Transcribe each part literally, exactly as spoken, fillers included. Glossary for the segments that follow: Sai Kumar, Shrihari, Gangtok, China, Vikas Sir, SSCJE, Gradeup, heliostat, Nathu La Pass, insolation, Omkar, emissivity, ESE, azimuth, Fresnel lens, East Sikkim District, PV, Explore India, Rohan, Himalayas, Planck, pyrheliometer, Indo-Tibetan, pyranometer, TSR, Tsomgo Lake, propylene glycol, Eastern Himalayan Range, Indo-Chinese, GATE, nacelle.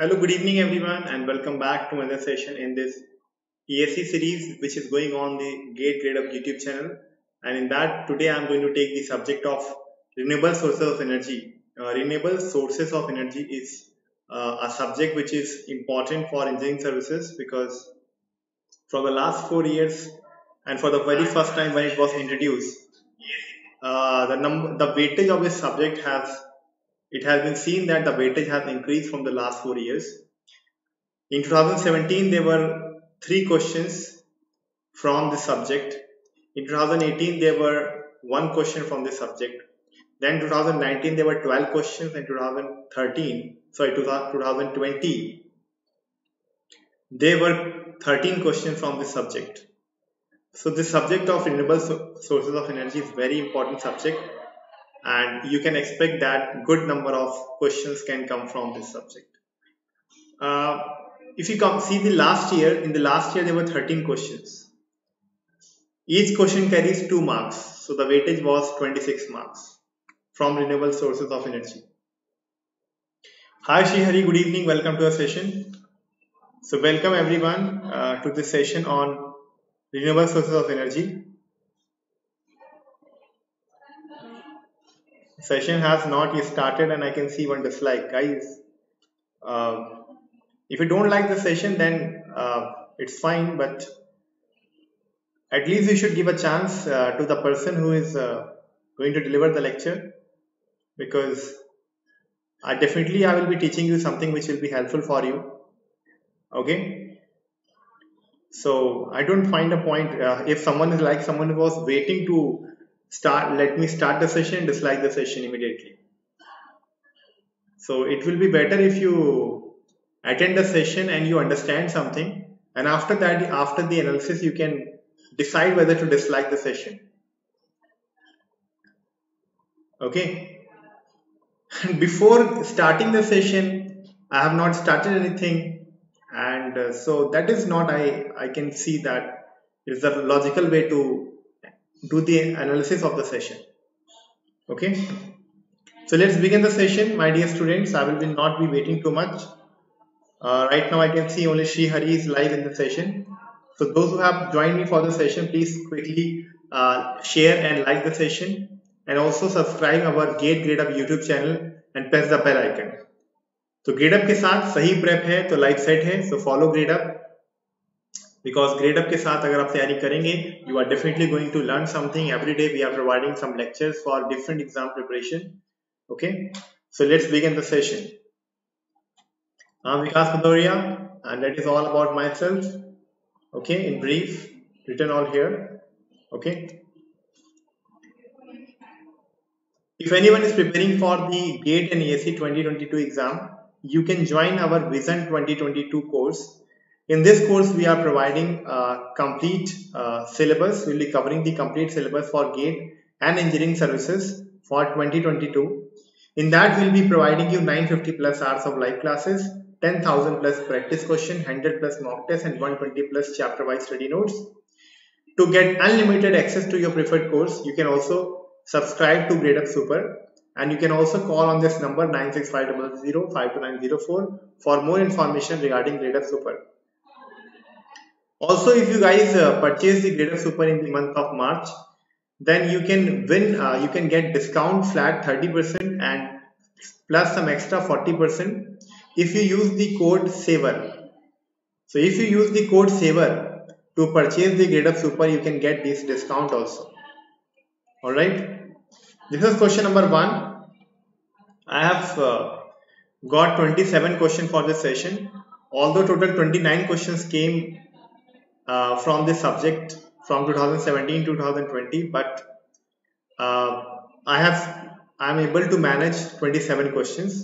Hello, good evening everyone and welcome back to another session in this E S E series which is going on the GATE Gradeup YouTube channel, and in that today I am going to take the subject of renewable sources of energy. Uh, renewable sources of energy is uh, a subject which is important for engineering services because from the last four years and for the very first time when it was introduced, uh, the, num the weightage of this subject has It has been seen that the weightage has increased from the last four years. In twenty seventeen, there were three questions from this subject. In twenty eighteen, there were one question from this subject. Then in twenty nineteen, there were twelve questions. In twenty thirteen, sorry, twenty twenty, there were thirteen questions from this subject. So this subject of renewable sources of energy is a very important subject, and you can expect that good number of questions can come from this subject. Uh, if you come see the last year, in the last year there were thirteen questions. Each question carries two marks, so the weightage was twenty-six marks from renewable sources of energy. Hi Shrihari, good evening, welcome to our session. So welcome everyone uh, to this session on renewable sources of energy. Session has not yet started and I can see one dislike. Guys, uh, if you don't like the session then uh, it's fine, but at least you should give a chance uh, to the person who is uh, going to deliver the lecture, because I definitely I will be teaching you something which will be helpful for you. Okay, so I don't find a point uh, if someone is like someone who was waiting to start, let me start the session, dislike the session immediately. So it will be better if you attend the session and you understand something, and after that, after the analysis, you can decide whether to dislike the session. Okay. And before starting the session, I have not started anything, and uh, so that is not, I, I can see that it is the logical way to do the analysis of the session. Okay, so let's begin the session, my dear students. I will not be waiting too much. Uh, right now I can see only Shrihari is live in the session, so those who have joined me for the session, please quickly uh, share and like the session, and also subscribe our GATE Gradeup YouTube channel and press the bell icon. So Gradeup के साथ सही prep है तो life set है, so follow Gradeup, because Gradeup के साथ अगर आप तैयारी करेंगे, you are definitely going to learn something every day. We are providing some lectures for different exam preparation. Okay, so let's begin the session. I'm Vikas Sir and that is all about myself. Okay, in brief, written all here. Okay, if anyone is preparing for the GATE and E S E twenty twenty-two exam, you can join our Vision twenty twenty-two course. In this course, we are providing uh, complete uh, syllabus. We will be covering the complete syllabus for GATE and engineering services for twenty twenty-two. In that, we will be providing you nine hundred fifty plus hours of live classes, ten thousand plus practice question, one hundred plus mock tests, and one hundred twenty plus chapter-wise study notes. To get unlimited access to your preferred course, you can also subscribe to Gradeup Super. And you can also call on this number nine six five zero zero five two nine zero four for more information regarding Gradeup Super. Also, if you guys uh, purchase the Gradeup Super in the month of March, then you can win, uh, you can get discount flat thirty percent and plus some extra forty percent if you use the code SAVER. So if you use the code SAVER to purchase the Gradeup Super, you can get this discount also. Alright, this is question number one. I have uh, got twenty-seven questions for this session, although total twenty-nine questions came Uh, from this subject from twenty seventeen to twenty twenty, but uh, I have I am able to manage twenty-seven questions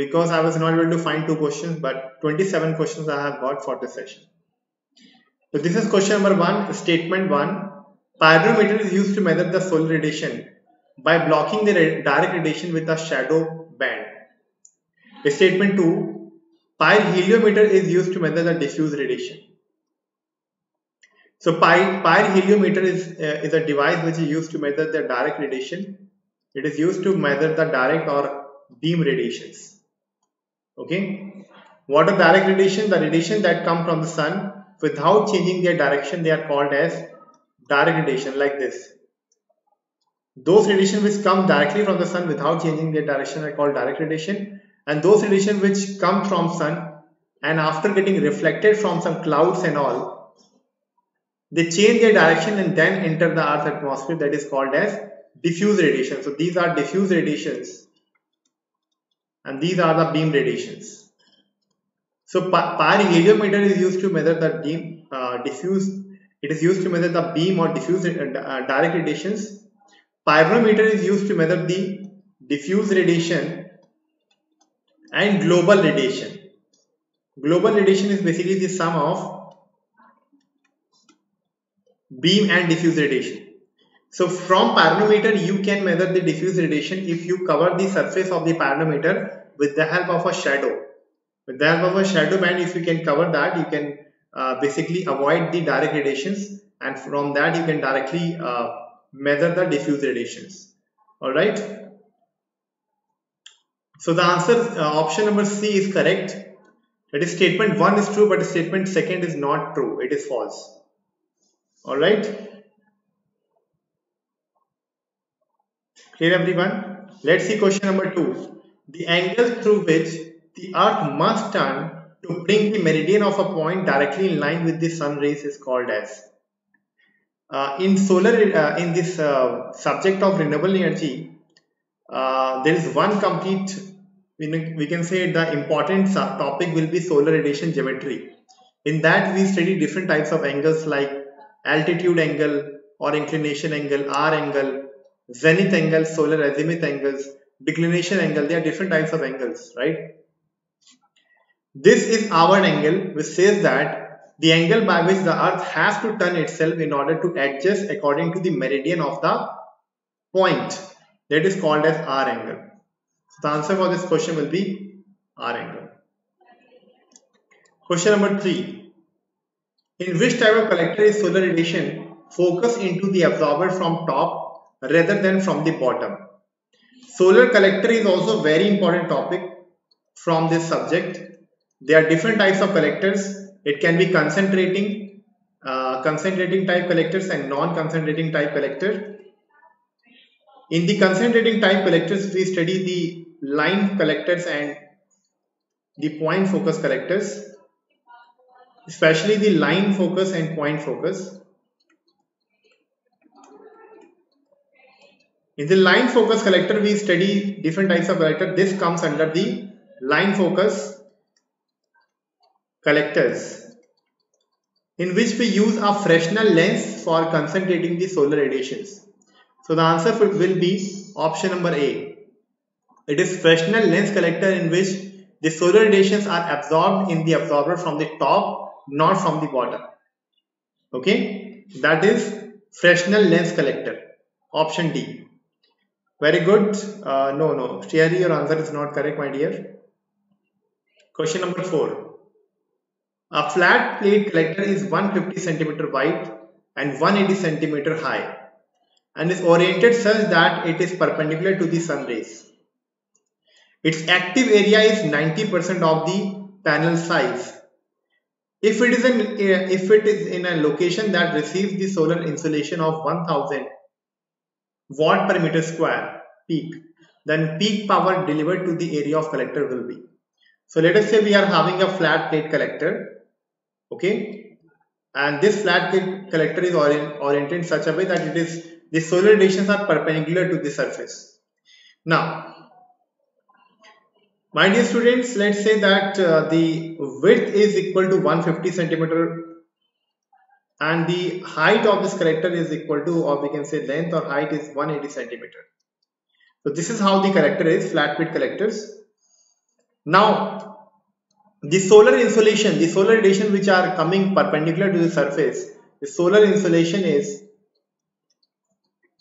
because I was not able to find two questions, but twenty-seven questions I have got for this session. So this is question number one, statement one. Pyranometer is used to measure the solar radiation by blocking the direct radiation with a shadow band. Statement two, pyrheliometer is used to measure the diffuse radiation. So pyrheliometer is, uh, is a device which is used to measure the direct radiation. It is used to measure the direct or beam radiations. Okay. What are direct radiation? The radiation that come from the sun without changing their direction, they are called as direct radiation, like this. Those radiation which come directly from the sun without changing their direction are called direct radiation, and those radiation which come from sun and after getting reflected from some clouds and all, they change their direction and then enter the Earth's atmosphere, that is called as diffuse radiation. So these are diffuse radiations and these are the beam radiations. So pyrheliometer is used to measure the beam, uh, diffuse, it is used to measure the beam or diffuse uh, direct radiations. Pyranometer is used to measure the diffuse radiation and global radiation. Global radiation is basically the sum of beam and diffuse radiation. So from pyranometer you can measure the diffuse radiation if you cover the surface of the pyranometer with the help of a shadow. With the help of a shadow band, if you can cover that, you can uh, basically avoid the direct radiations, and from that you can directly uh, measure the diffuse radiations. All right. So the answer, uh, option number C is correct. That is, statement one is true, but statement second is not true. It is false. All right. Clear, everyone? Let's see question number two. The angle through which the Earth must turn to bring the meridian of a point directly in line with the sun rays is called as. Uh, in solar, uh, in this uh, subject of renewable energy, uh, there is one complete, we can say the important topic will be solar radiation geometry. In that we study different types of angles like altitude angle or inclination angle, R angle, zenith angle, solar azimuth angles, declination angle. There are different types of angles, right? This is our angle which says that the angle by which the Earth has to turn itself in order to adjust according to the meridian of the point, that is called as R angle. So the answer for this question will be R angle. Question number three. In which type of collector is solar radiation focused into the absorber from top rather than from the bottom? Solar collector is also a very important topic from this subject. There are different types of collectors. It can be concentrating, uh, concentrating type collectors and non-concentrating type collector. In the concentrating type collectors, we study the line collectors and the point focus collectors, especially the line focus and point focus. In the line focus collector, we study different types of collector. This comes under the line focus collectors, in which we use a Fresnel lens for concentrating the solar radiations. So the answer will be option number A. It is Fresnel lens collector in which the solar radiations are absorbed in the absorber from the top, not from the bottom. Okay, that is Fresnel lens collector, option D. Very good. Uh, no, no, Shrihari, your answer is not correct, my dear. Question number four. A flat plate collector is one hundred fifty centimeters wide and one hundred eighty centimeters high and is oriented such that it is perpendicular to the sun rays. Its active area is ninety percent of the panel size. If it is in, if it is in a location that receives the solar insolation of one thousand watts per meter square peak, then peak power delivered to the area of collector will be. So let us say we are having a flat plate collector, okay, and this flat plate collector is orient, oriented in such a way that it is, the solar radiations are perpendicular to the surface. Now, my dear students, let's say that uh, the width is equal to one hundred fifty centimeters and the height of this collector is equal to, or we can say length or height is one hundred eighty centimeters. So this is how the collector is, flat plate collectors. Now, the solar insolation, the solar radiation which are coming perpendicular to the surface, the solar insolation is,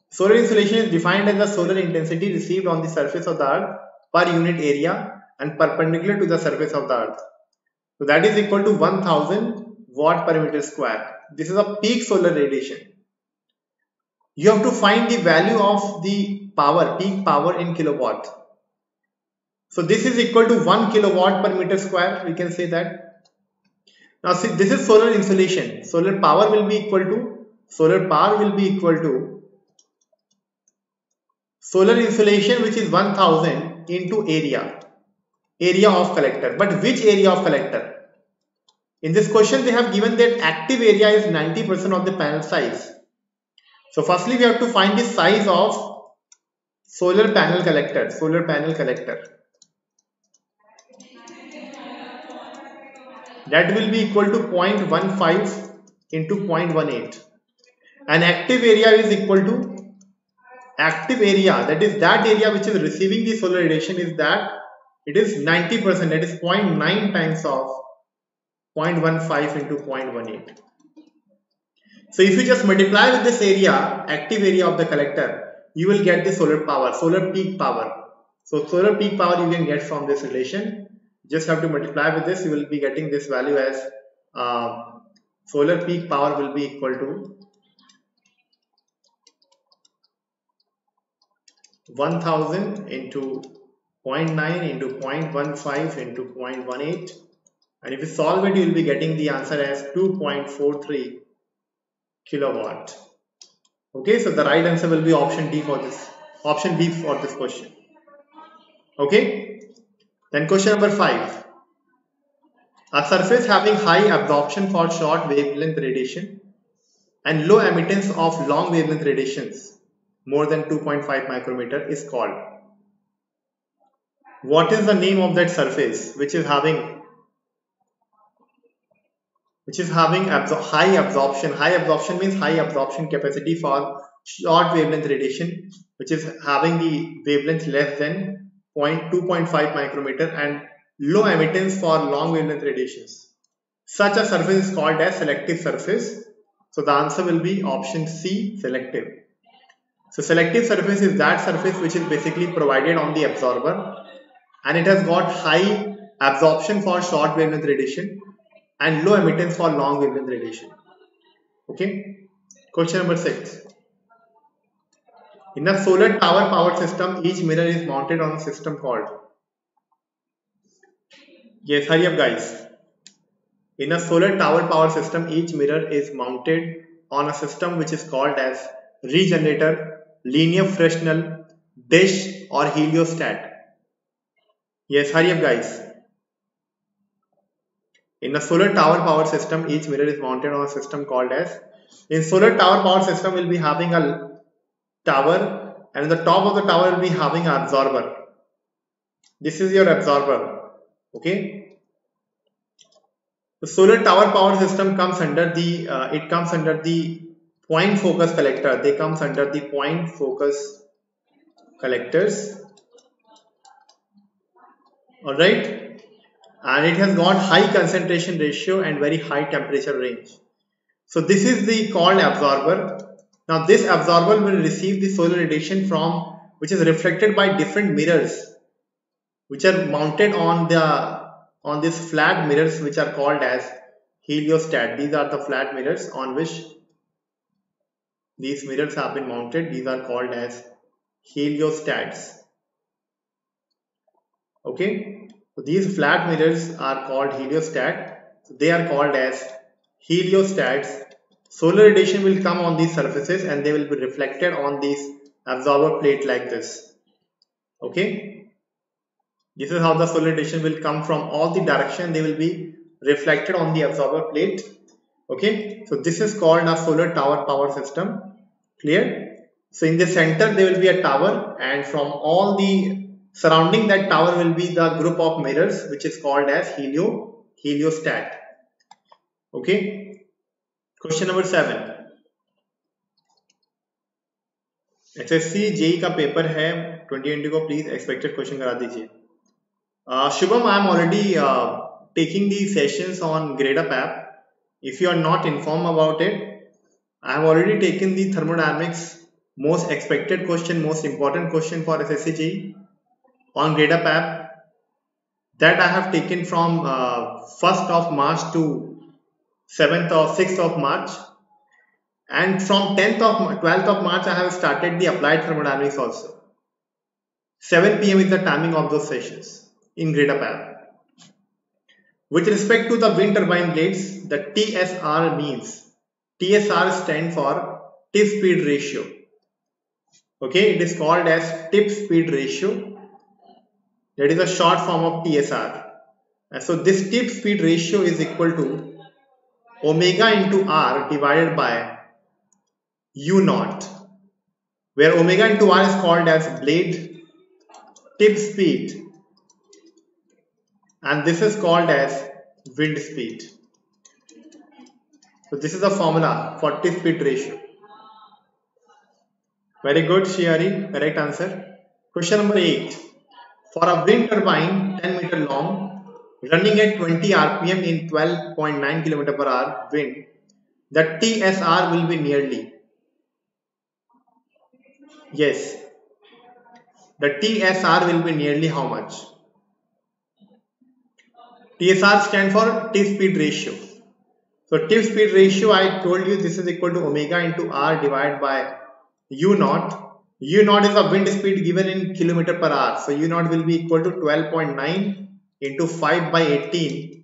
solar insolation is defined as the solar intensity received on the surface of the Earth per unit area and perpendicular to the surface of the Earth. So that is equal to one thousand watts per meter square. This is a peak solar radiation. You have to find the value of the power, peak power in kilowatt. So this is equal to one kilowatt per meter square. We can say that. Now see, this is solar insulation. Solar power will be equal to, solar power will be equal to solar insulation, which is one thousand into area, area of collector. But which area of collector? In this question, they have given that active area is ninety percent of the panel size. So firstly, we have to find the size of solar panel collector, solar panel collector. That will be equal to zero point one five into zero point one eight. And active area is equal to, active area, that is that area which is receiving the solar radiation, is that it is ninety percent, that is zero point nine times of zero point one five into zero point one eight. So if you just multiply with this area, active area of the collector, you will get the solar power, solar peak power. So solar peak power you can get from this relation. Just have to multiply with this. You will be getting this value as uh, solar peak power will be equal to one thousand into zero point nine into zero point one five into zero point one eight. And if you solve it, you will be getting the answer as two point four three kilowatt. Okay, so the right answer will be option D for this, option B for this question. Okay, then question number five. A surface having high absorption for short wavelength radiation and low emittance of long wavelength radiations more than two point five micrometer is called. What is the name of that surface which is having which is having absor high absorption. High absorption means high absorption capacity for short wavelength radiation, which is having the wavelength less than two point five micrometer and low emittance for long wavelength radiations. Such a surface is called as selective surface. So the answer will be option C, selective. So selective surface is that surface which is basically provided on the absorber and it has got high absorption for short wavelength radiation and low emittance for long wavelength radiation. Okay. Question number six. In a solar tower powered system, each mirror is mounted on a system called. Yes, hurry up, guys. In a solar tower power system, each mirror is mounted on a system which is called as regenerator, linear Fresnel, dish, or heliostat. Yes, hurry up, guys. In a solar tower power system, each mirror is mounted on a system called as. In solar tower power system, we'll be having a tower, and in the top of the tower will be having an absorber. This is your absorber. Okay. The solar tower power system comes under the. Uh, it comes under the point focus collector. They comes under the point focus collectors. All right. And it has got high concentration ratio and very high temperature range. So this is the called absorber. Now this absorber will receive the solar radiation from, which is reflected by different mirrors, which are mounted on the on these flat mirrors, which are called as heliostat. These are the flat mirrors on which these mirrors have been mounted. These are called as heliostats. Okay. So these flat mirrors are called heliostat. They are called as heliostats. Solar radiation will come on these surfaces and they will be reflected on this absorber plate like this. Okay. This is how the solar radiation will come from all the direction. They will be reflected on the absorber plate. Okay. So this is called a solar tower power system. Clear? So in the center there will be a tower and from all the surrounding that tower will be the group of mirrors which is called as helio, heliostat. Okay. Question number seven. S S C J E का paper है twenty twenty को, please expected question करा दीजिए. Shubham, I am already taking the sessions on Gradeup app. If you are not inform about it, I have already taken the thermodynamics most expected question, most important question for S S C J E on Gradeup app, that I have taken from uh, first of March to seventh or sixth of March, and from tenth of twelfth of March I have started the applied thermodynamics also. seven p m is the timing of those sessions. in Gradeup app. With respect to the wind turbine blades, the T S R means, T S R stands for tip speed ratio. Okay, it is called as tip speed ratio. That is a short form of T S R. And so this tip speed ratio is equal to omega into R divided by U naught, where omega into R is called as blade tip speed, and this is called as wind speed. So this is the formula for tip speed ratio. Very good, Shrihari, correct answer. Question number eight. For a wind turbine ten meter long, running at twenty R P M in twelve point nine kilometers per hour wind, the T S R will be nearly. Yes, the T S R will be nearly how much? T S R stands for tip speed ratio. So tip speed ratio, I told you this is equal to omega into R divided by U naught. U naught is the wind speed given in kilometer per hour. So U naught will be equal to twelve point nine into five by eighteen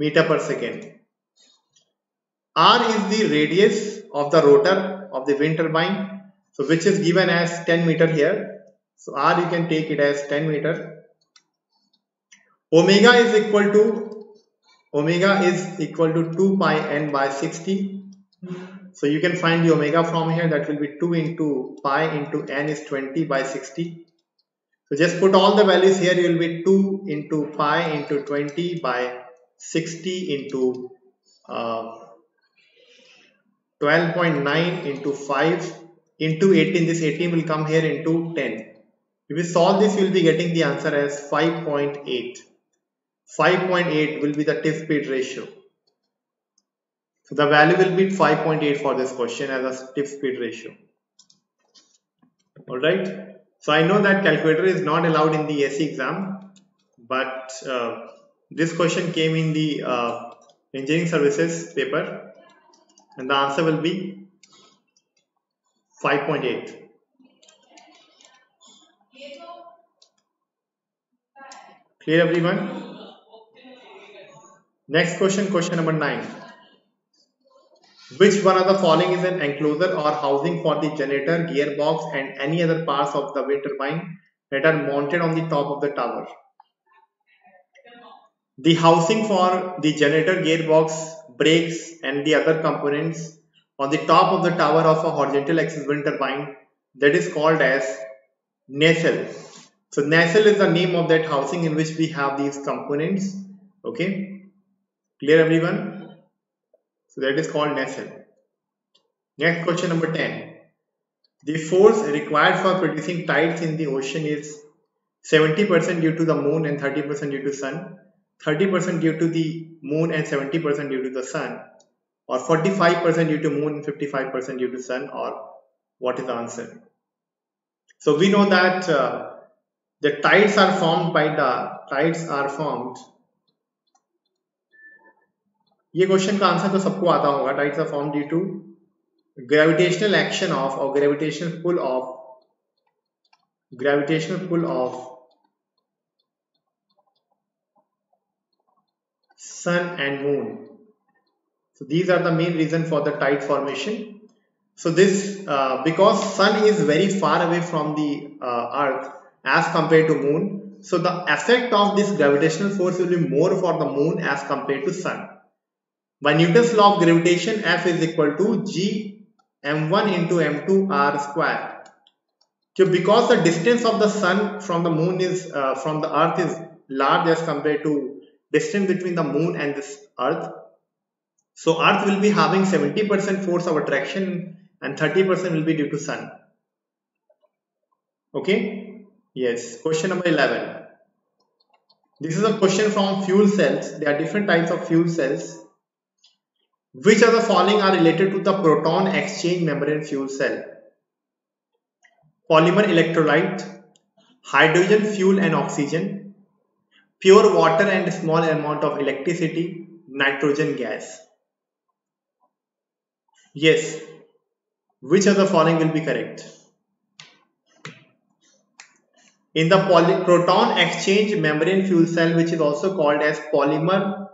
meter per second. R is the radius of the rotor of the wind turbine, so which is given as ten meter here. So R you can take it as ten meter. Omega is equal to omega is equal to two pi n by sixty. So you can find the omega from here. That will be two into pi into n is twenty by sixty. So just put all the values here. You will be two into pi into twenty by sixty into uh, twelve point nine into five into eighteen. This eighteen will come here into ten. If you solve this, you will be getting the answer as five point eight. five point eight will be the tip speed ratio. So the value will be five point eight for this question as a tip speed ratio. Alright. So I know that calculator is not allowed in the E S E exam, but uh, this question came in the uh, engineering services paper, and the answer will be five point eight. Clear everyone? Next question, question number nine. Which one of the following is an enclosure or housing for the generator, gearbox, and any other parts of the wind turbine that are mounted on the top of the tower? The housing for the generator, gearbox, brakes, and the other components on the top of the tower of a horizontal axis wind turbine, that is called as nacelle. So nacelle is the name of that housing in which we have these components. Okay, clear everyone? So that is called nacelle. Next question number ten. The force required for producing tides in the ocean is seventy percent due to the moon and thirty percent due to sun, thirty percent due to the moon and seventy percent due to the sun, or forty-five percent due to moon and fifty-five percent due to sun, or what is the answer? So we know that uh, the tides are formed by the tides are formed. ये question का answer तो सबको आता होगा. Tides are formed due to gravitational action of और gravitational pull of gravitational pull of sun and moon. So these are the main reason for the tide formation. So this because sun is very far away from the earth as compare to moon, so the effect of this gravitational force will be more for the moon as compare to sun. By Newton's law of gravitation, F is equal to G m one into m two r square. So because the distance of the sun from the moon is uh, from the earth is large as compared to distance between the moon and this earth, so earth will be having seventy percent force of attraction and thirty percent will be due to sun. Okay, yes. Question number eleven. This is a question from fuel cells. There are different types of fuel cells. Which of the following are related to the proton exchange membrane fuel cell? Polymer electrolyte, hydrogen fuel and oxygen, pure water and small amount of electricity, nitrogen gas. Yes, which of the following will be correct? in the poly proton exchange membrane fuel cell, which is also called as polymer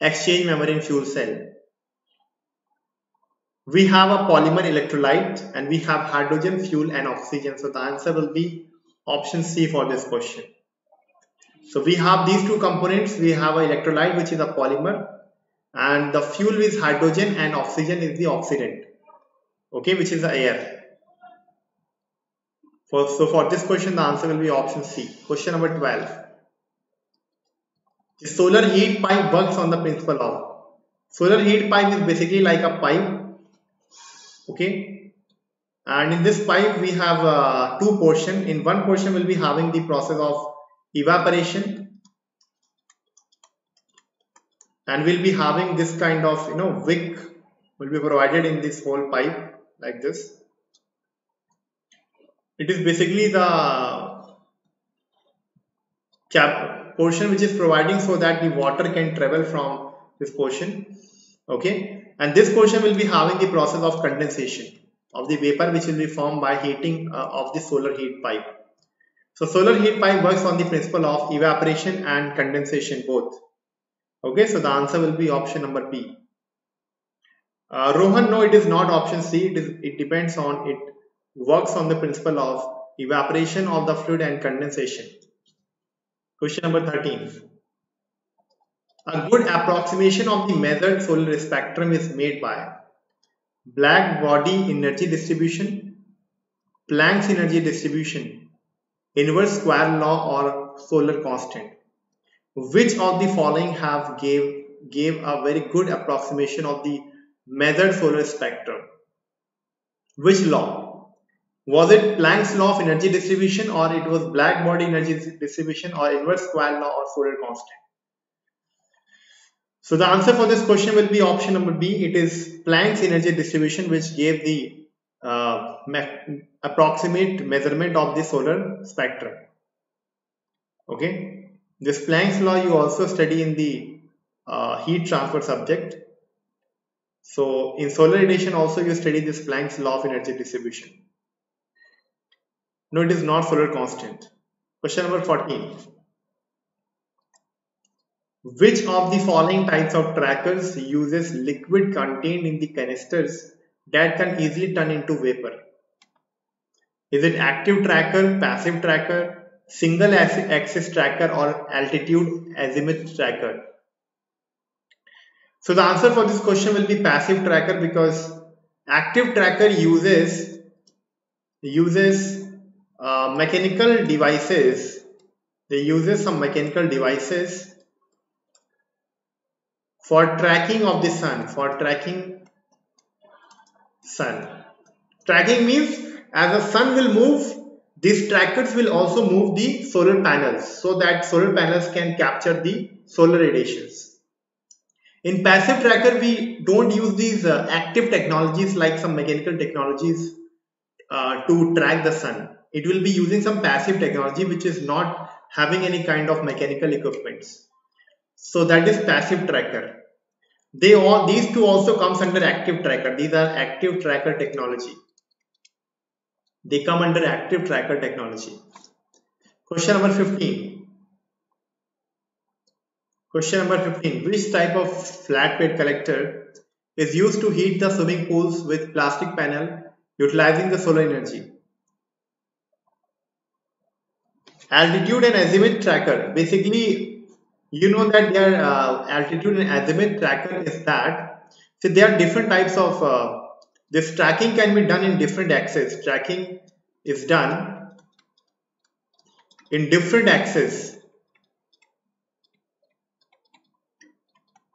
exchange membrane fuel cell, we have a polymer electrolyte and we have hydrogen fuel and oxygen. So the answer will be option C for this question. So we have these two components. We have an electrolyte, which is a polymer, and the fuel is hydrogen and oxygen is the oxidant, okay, which is the air. For, so for this question the answer will be option C. Question number twelve. The solar heat pipe works on the principle of. Solar heat pipe is basically like a pipe, okay, and in this pipe we have uh, two portion. In one portion we'll be having the process of evaporation, and we'll be having this kind of, you know, wick will be provided in this whole pipe like this. It is basically the cap portion which is providing so that the water can travel from this portion, okay. And this portion will be having the process of condensation of the vapor, which will be formed by heating uh, of the solar heat pipe. So solar heat pipe works on the principle of evaporation and condensation both. Okay, so the answer will be option number B. Uh, Rohan, no, it is not option C. It is. It depends on it works on the principle of evaporation of the fluid and condensation. Question number thirteen. A good approximation of the measured solar spectrum is made by black body energy distribution, Planck's energy distribution, inverse square law, or solar constant. Which of the following have gave gave a very good approximation of the measured solar spectrum? Which law? Was it Planck's law of energy distribution, or it was black body energy distribution, or inverse square law, or solar constant? So the answer for this question will be option number B. It is Planck's energy distribution, which gave the uh, me approximate measurement of the solar spectrum. Okay, this Planck's law you also study in the uh, heat transfer subject. So in solar radiation also you study this Planck's law of energy distribution. No, it is not solar constant. Question number fourteen. Which of the following types of trackers uses liquid contained in the canisters that can easily turn into vapor? Is it active tracker, passive tracker, single axis tracker, or altitude azimuth tracker? So the answer for this question will be passive tracker, because active tracker uses uses uh, mechanical devices. They uses some mechanical devices for tracking of the sun, for tracking sun. Tracking means as the sun will move, these trackers will also move the solar panels, so that solar panels can capture the solar radiations. In passive tracker, we don't use these uh, active technologies like some mechanical technologies uh, to track the sun. It will be using some passive technology which is not having any kind of mechanical equipments. So that is passive tracker. They all, these two also comes under active tracker. These are active tracker technology. They come under active tracker technology. Question number fifteen. Question number fifteen. Which type of flat plate collector is used to heat the swimming pools with plastic panel utilizing the solar energy? Altitude and azimuth tracker. Basically, you know that their uh, altitude and azimuth tracker is that. So there are different types of uh, this tracking can be done in different axes. Tracking is done in different axes,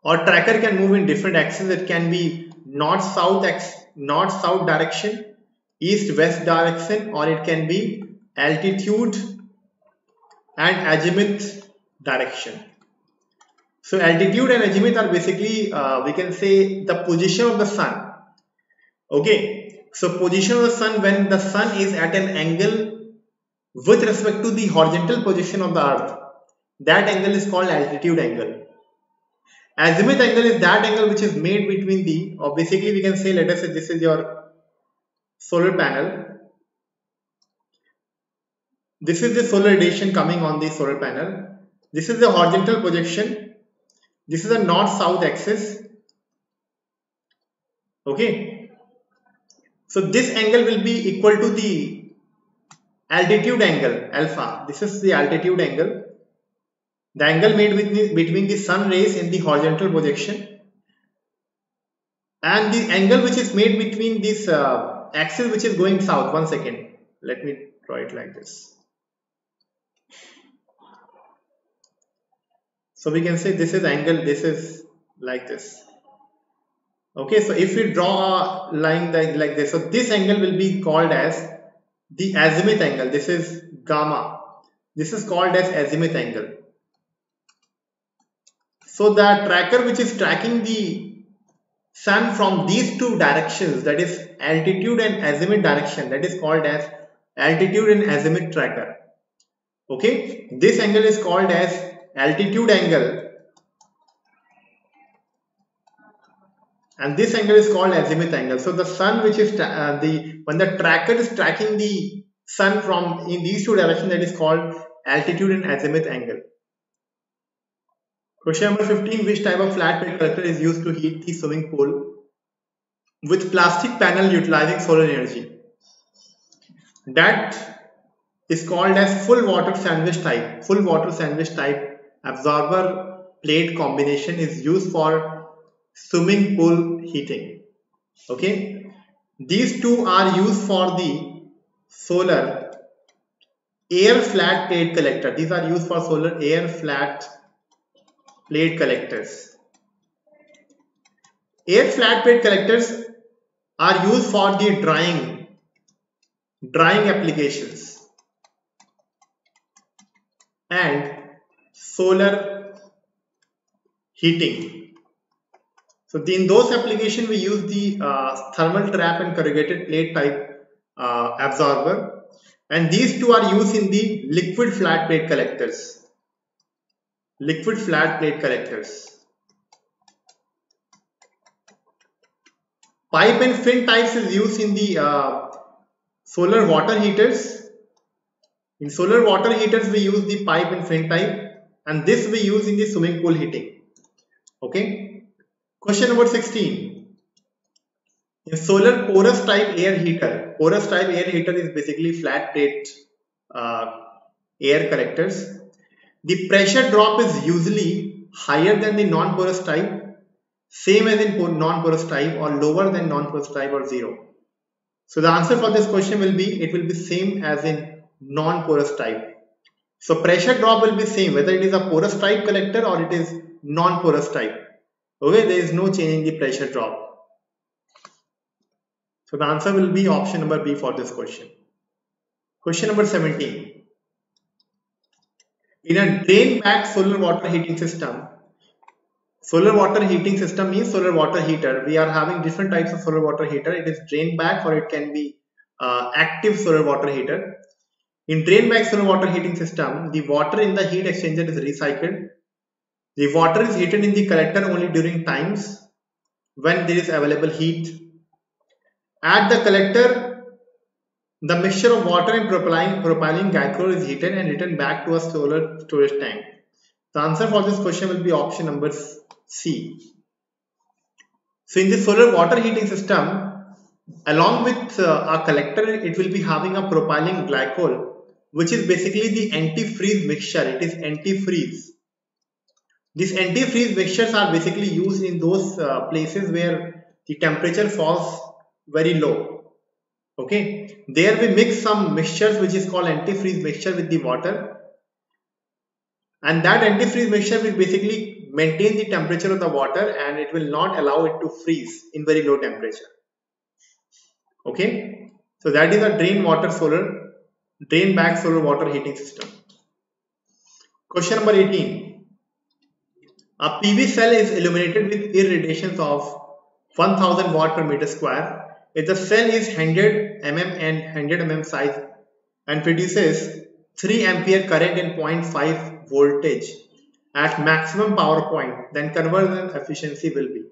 or tracker can move in different axes. It can be north south x north south direction, east west direction, or it can be altitude and azimuth direction. So altitude and azimuth are basically uh, we can say the position of the sun. Okay, so position of the sun, when the sun is at an angle with respect to the horizontal position of the earth, that angle is called altitude angle. Azimuth angle is that angle which is made between the, or basically we can say, let us say this is your solar panel. This is the solar radiation coming on the solar panel. This is the horizontal projection. This is the north-south axis. Okay. So this angle will be equal to the altitude angle alpha. This is the altitude angle. The angle made between the sun rays in the horizontal projection, and the angle which is made between this uh, axis which is going south. One second. Let me draw it like this. So we can say this is angle, this is like this. Okay, so if we draw a line like, like this, so this angle will be called as the azimuth angle. This is gamma. This is called as azimuth angle. So the tracker which is tracking the sun from these two directions, that is altitude and azimuth direction, that is called as altitude and azimuth tracker. Okay, this angle is called as altitude angle, and this angle is called azimuth angle. So the sun which is uh, the when the tracker is tracking the sun from in these two directions, that is called altitude and azimuth angle. Question number fifteen. Which type of flat plate collector is used to heat the swimming pool with plastic panel utilizing solar energy? That is called as full water sandwich type. Full water sandwich type absorber plate combination is used for swimming pool heating. Okay, these two are used for the solar air flat plate collector. These are used for solar air flat plate collectors. Air flat plate collectors are used for the drying drying applications and solar heating. So in those applications we use the uh, thermal trap and corrugated plate type uh, absorber, and these two are used in the liquid flat plate collectors. Liquid flat plate collectors. Pipe and fin types is used in the uh, solar water heaters. In solar water heaters we use the pipe and fin type, and this we use in the swimming pool heating. Okay. Question number sixteen. In solar porous type air heater. Porous type air heater is basically flat plate uh, air collectors. The pressure drop is usually higher than the non-porous type, same as in non-porous type, or lower than non-porous type or zero. So the answer for this question will be, it will be same as in non-porous type. So pressure drop will be same whether it is a porous type collector or it is non-porous type. Okay, there is no change in the pressure drop. So the answer will be option number B for this question. Question number seventeen. In a drain back solar water heating system, solar water heating system means solar water heater. We are having different types of solar water heater. It is drain back or it can be uh, active solar water heater. In drain back solar water heating system, the water in the heat exchanger is recycled. The water is heated in the collector only during times when there is available heat. At the collector, the mixture of water and propylene, propylene glycol is heated and returned back to a solar storage tank. The answer for this question will be option number C. So in the solar water heating system, along with uh, a collector, it will be having a propylene glycol, which is basically the antifreeze mixture. It is antifreeze. These antifreeze mixtures are basically used in those uh, places where the temperature falls very low. Okay, there we mix some mixtures which is called antifreeze mixture with the water, and that antifreeze mixture will basically maintain the temperature of the water and it will not allow it to freeze in very low temperature. Okay, so that is a drain water solar, drain back solar water heating system. Question number eighteen. A P V cell is illuminated with irradiations of one thousand watt per meter square. If the cell is one hundred millimeters and one hundred millimeters size and produces three ampere current and zero point five voltage at maximum power point, then conversion efficiency will be.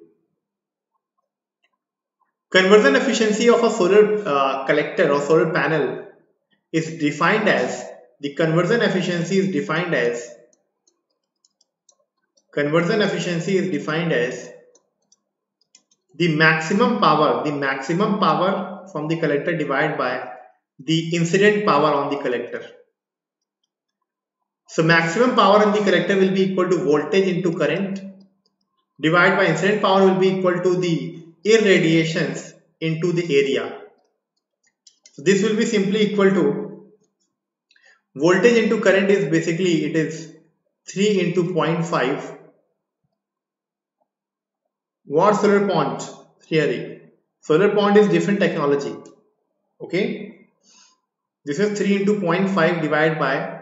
Conversion efficiency of a solar uh, collector or solar panel is defined as the conversion efficiency is defined as conversion efficiency is defined as the maximum power, the maximum power from the collector divided by the incident power on the collector. So maximum power on the collector will be equal to voltage into current divided by incident power will be equal to the irradiations into the area. So this will be simply equal to voltage into current is basically it is three into zero point five what solar pond theory. Solar pond is different technology. Okay, this is three into zero point five divided by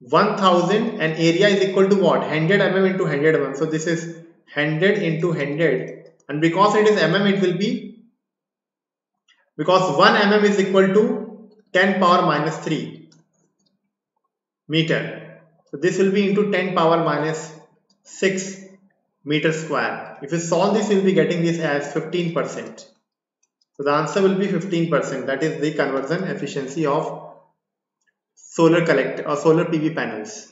one thousand and area is equal to what? one hundred millimeters into one hundred millimeters. So this is one hundred into one hundred and because it is mm it will be because one millimeter is equal to ten power minus three meter. So this will be into ten power minus six meter square. If you solve this you will be getting this as fifteen percent. So the answer will be fifteen percent. That is the conversion efficiency of solar collector or solar P V panels.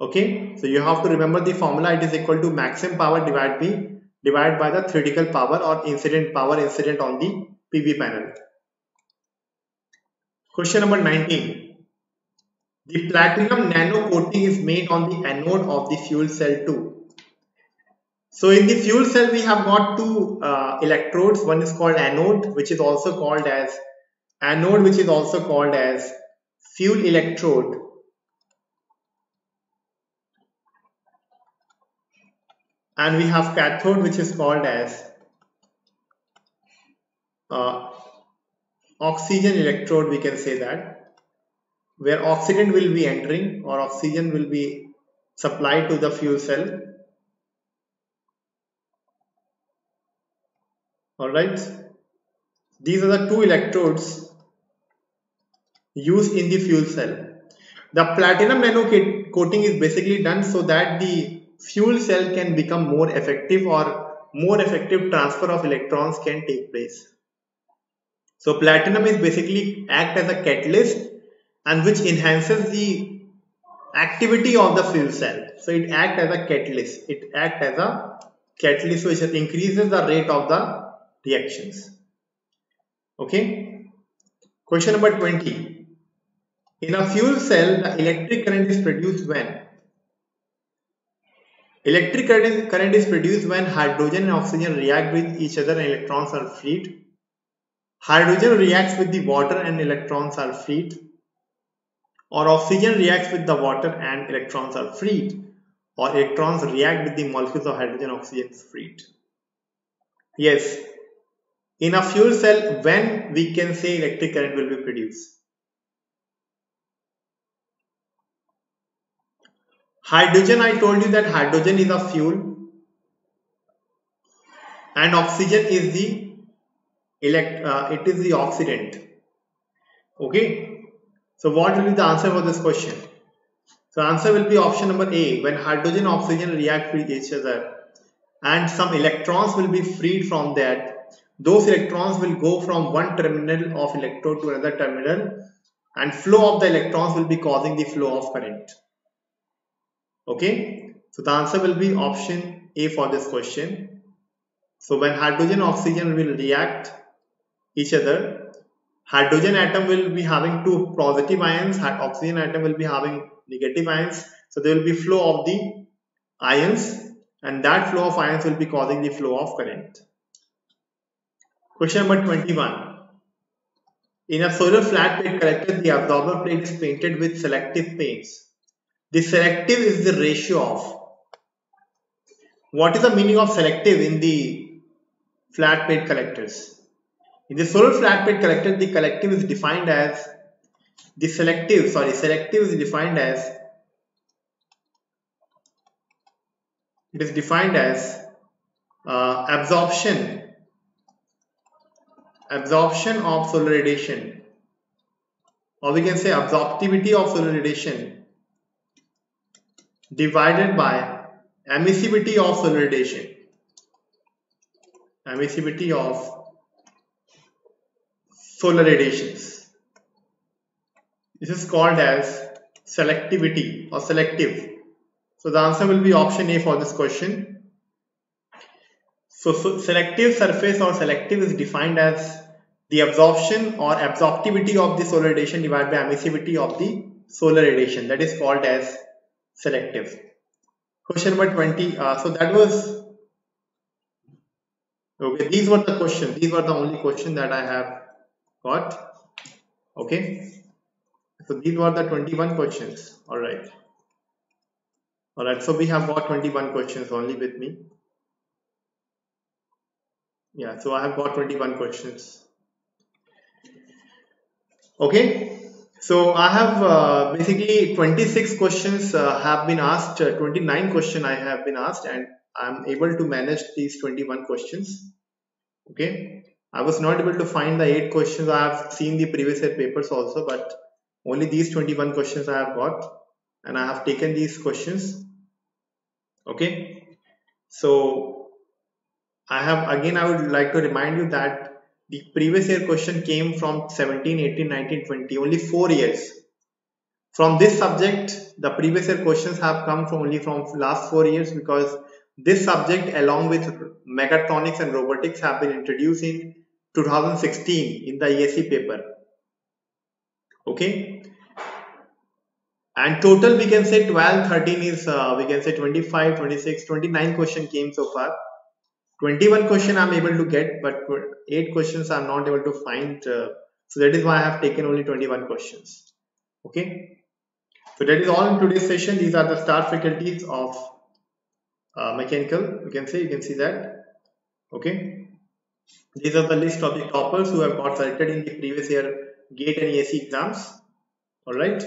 Okay, so you have to remember the formula. It is equal to maximum power divided by divided by the theoretical power or incident power incident on the P V panel. Question number nineteen. The platinum nano coating is made on the anode of the fuel cell two. So in the fuel cell we have got two uh, electrodes. One is called anode, which is also called as anode, which is also called as fuel electrode. And we have cathode, which is called as uh, oxygen electrode, we can say that, where oxygen will be entering or oxygen will be supplied to the fuel cell. Alright, these are the two electrodes used in the fuel cell. The platinum nano coating is basically done so that the fuel cell can become more effective or more effective transfer of electrons can take place. So platinum is basically act as a catalyst and which enhances the activity of the fuel cell. So it act as a catalyst. It act as a catalyst which increases the rate of the reactions. Okay. Question number twenty. In a fuel cell, the electric current is produced when? Electric current is produced when hydrogen and oxygen react with each other and electrons are freed. Hydrogen reacts with the water and electrons are freed. Or oxygen reacts with the water and electrons are freed. Or electrons react with the molecules of hydrogen and oxygen freed. Yes, in a fuel cell, when we can say electric current will be produced? Hydrogen, I told you that hydrogen is a fuel and oxygen is the elect, uh, it is the oxidant. Okay, so what will be the answer for this question? So answer will be option number A. When hydrogen and oxygen react with each other and some electrons will be freed from that, those electrons will go from one terminal of electrode to another terminal and flow of the electrons will be causing the flow of current. Okay, so the answer will be option A for this question. So when hydrogen and oxygen will react each other, hydrogen atom will be having two positive ions, oxygen atom will be having negative ions. So there will be flow of the ions and that flow of ions will be causing the flow of current. Question number twenty-one. In a solar flat plate collector, the absorber plate is painted with selective paints. The selective is the ratio of. What is the meaning of selective in the flat plate collectors? In the solar flat plate collector, the collective is defined as the selective. Sorry, selective is defined as it is defined as uh, absorption absorption of solar radiation, or we can say absorptivity of solar radiation divided by emissivity of solar radiation. Emissivity of solar radiations. This is called as selectivity or selective. So the answer will be option A for this question. So, so selective surface or selective is defined as the absorption or absorptivity of the solar radiation divided by emissivity of the solar radiation. That is called as selective. Question number twenty. Uh, so that was okay. These were the questions. These were the only question that I have got. Okay. So these were the twenty-one questions. All right. All right. So we have got twenty-one questions only with me. Yeah. So I have got twenty-one questions. Okay. So I have uh, basically twenty-six questions uh, have been asked. Uh, twenty-nine questions I have been asked, and I'm able to manage these twenty-one questions. Okay. I was not able to find the eight questions I have seen the previous year papers also, but only these twenty-one questions I have got, and I have taken these questions. Okay, so I have again, I would like to remind you that the previous year question came from seventeen, eighteen, nineteen, twenty, only four years. From this subject, the previous year questions have come from only from last four years because this subject along with mechatronics and robotics have been introduced in two thousand sixteen in the E S E paper. Okay, and total we can say twelve, thirteen is uh, we can say twenty-five, twenty-six, twenty-nine question came so far. twenty-one question I'm able to get, but eight questions I'm not able to find. Uh, so that is why I have taken only twenty-one questions. Okay, so that is all in today's session. These are the star faculties of uh, mechanical. You can say you can see that. Okay, these are the list of the toppers who have got selected in the previous year GATE and E S E exams. All right.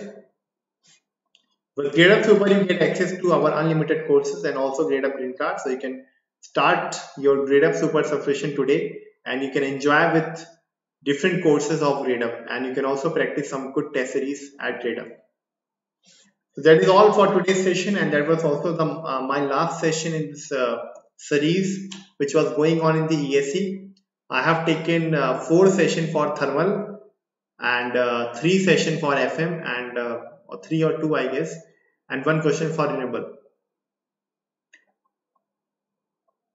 With Gradeup Super, you get access to our unlimited courses and also Gradeup Green Card. So you can start your Gradeup Super subscription today, and you can enjoy with different courses of Gradeup, and you can also practice some good test series at Gradeup. So that is all for today's session, and that was also the uh, my last session in this uh, series, which was going on in the E S E. I have taken uh, four sessions for thermal, and uh, three session for F M, and uh, or three or two I guess, and one question for renewable.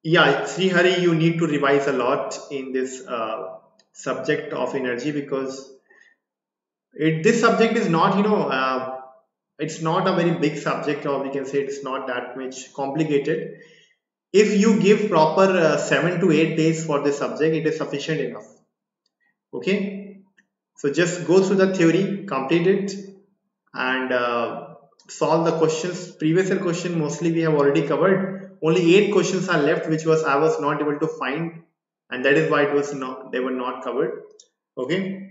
Yeah, Shrihari, you need to revise a lot in this uh, subject of energy, because it this subject is not, you know, uh, it's not a very big subject, or we can say it's not that much complicated. If you give proper uh, seven to eight days for this subject, it is sufficient enough. Okay. So just go through the theory, complete it, and uh, solve the questions. Previous year question mostly we have already covered. Only eight questions are left, which was I was not able to find, and that is why it was not they were not covered. Okay.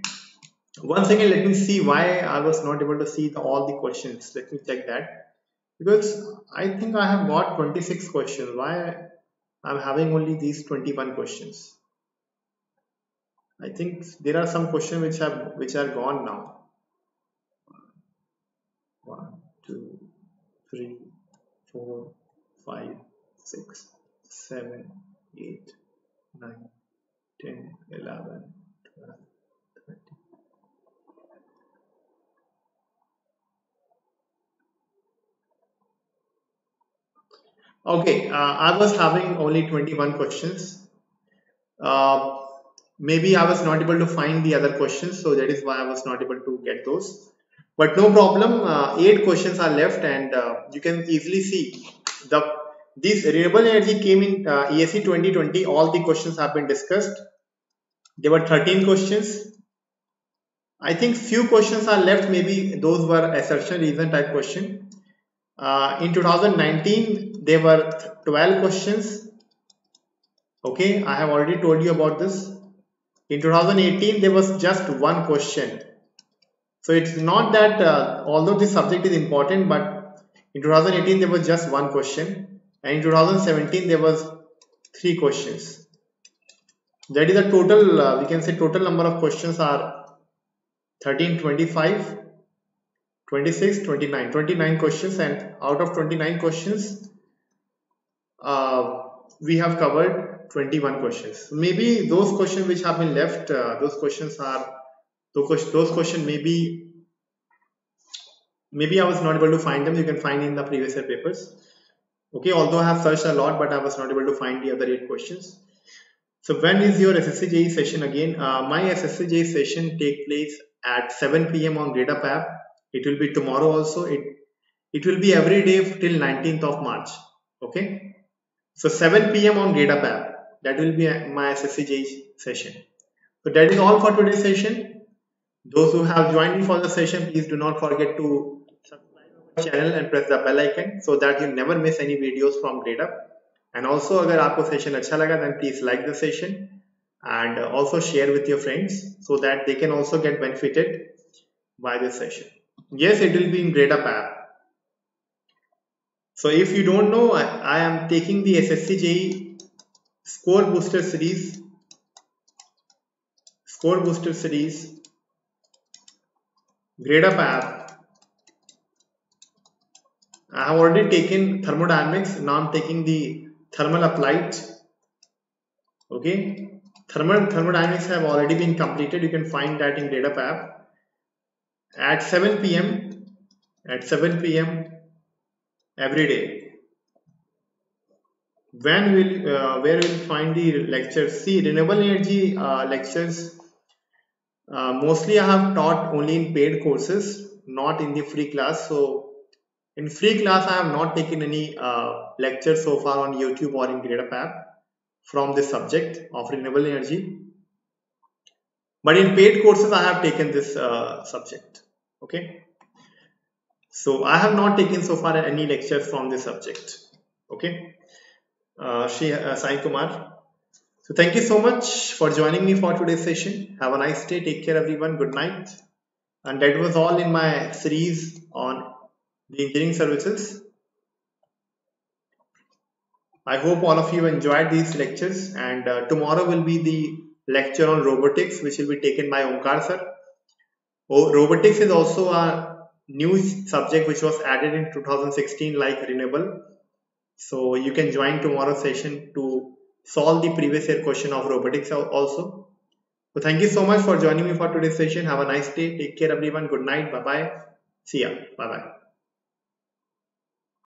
Once again, let me see why I was not able to see the, all the questions. Let me check that, because I think I have got twenty-six questions. Why I'm having only these twenty-one questions? I think there are some questions which have which are gone now. One, two, three, four, five, six, seven, eight, nine, ten, eleven, twelve, thirteen. Okay, uh, I was having only twenty-one questions. Uh, Maybe I was not able to find the other questions, so that is why I was not able to get those. But no problem, uh, eight questions are left, and uh, you can easily see the this renewable energy came in uh, E S E twenty twenty. All the questions have been discussed. There were thirteen questions. I think few questions are left. Maybe those were assertion reason type question. Uh, in two thousand nineteen, there were twelve questions. Okay, I have already told you about this. In two thousand eighteen, there was just one question. So it's not that, uh, although this subject is important, but in two thousand eighteen, there was just one question. And in two thousand seventeen, there was three questions. That is the total, uh, we can say total number of questions are thirteen, twenty-five, twenty-six, twenty-nine. twenty-nine questions, and out of twenty-nine questions, uh, we have covered twenty-one questions. Maybe those questions which have been left, uh, those questions are those, those questions maybe Maybe I was not able to find them. You can find in the previous year papers. Okay, although I have searched a lot, but I was not able to find the other eight questions. So when is your S S C J E session again? Uh, my S S C J E session take place at seven P M on Gradeup app. It will be tomorrow also. It it will be every day till nineteenth of March. Okay. So seven P M on Gradeup app. That will be my S S C J E session. So that is all for today's session. Those who have joined me for the session, please do not forget to subscribe to our channel and press the bell icon so that you never miss any videos from Gradeup. And also, अगर आपको session अच्छा लगा, then please like the session and also share with your friends so that they can also get benefited by this session. Yes, it will be in Gradeup app. So if you don't know, I, I am taking the S S C J E Score Booster Series. Score Booster Series. Gradeup app. I have already taken thermodynamics. Now I am taking the thermal applied. Okay, thermal thermodynamics have already been completed. You can find that in Gradeup app at seven P M at seven P M every day. When will uh, where will find the lectures? See, renewable energy uh, lectures. Uh, mostly I have taught only in paid courses, not in the free class. So in free class I have not taken any uh, lecture so far on YouTube or in Gradeup app from this subject of renewable energy. But in paid courses I have taken this uh, subject. Okay. So I have not taken so far any lecture from this subject. Okay. Uh, Shri, uh, Sai Kumar. So thank you so much for joining me for today's session. Have a nice day. Take care everyone. Good night. And that was all in my series on the engineering services. I hope all of you enjoyed these lectures, and uh, tomorrow will be the lecture on robotics, which will be taken by Omkar Sir. Oh, robotics is also a new subject which was added in two thousand sixteen like renewable. So you can join tomorrow's session to solve the previous year question of robotics also. So thank you so much for joining me for today's session. Have a nice day. Take care everyone. Good night. Bye bye. See ya. Bye bye.